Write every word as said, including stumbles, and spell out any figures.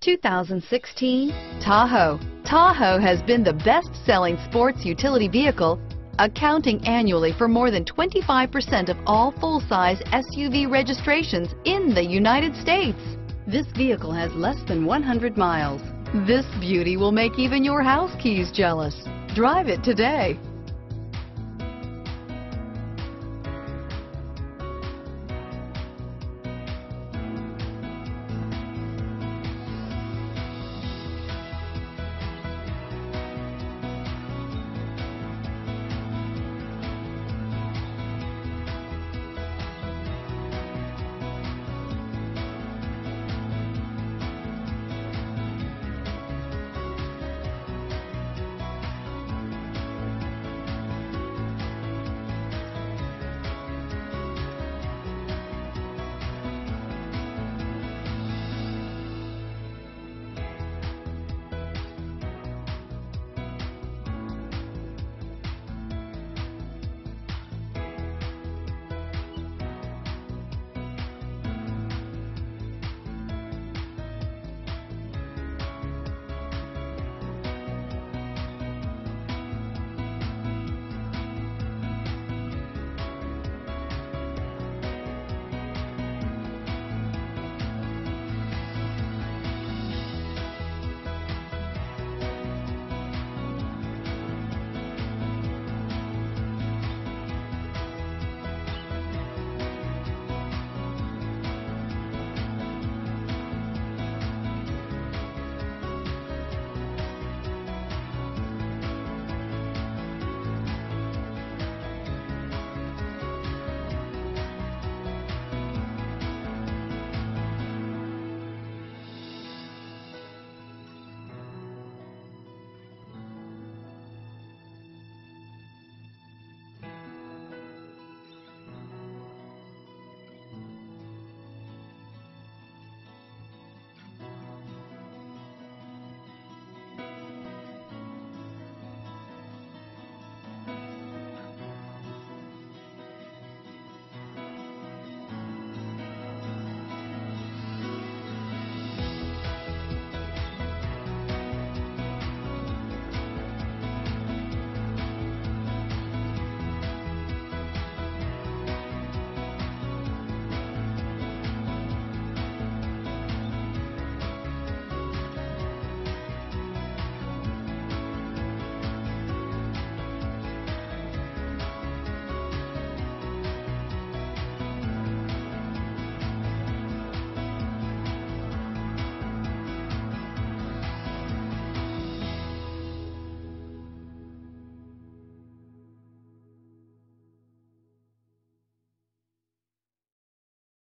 two thousand sixteen Tahoe. Tahoe has been the best-selling sports utility vehicle, accounting annually for more than twenty-five percent of all full-size S U V registrations in the United States. This vehicle has less than one hundred miles. This beauty will make even your house keys jealous. Drive it today.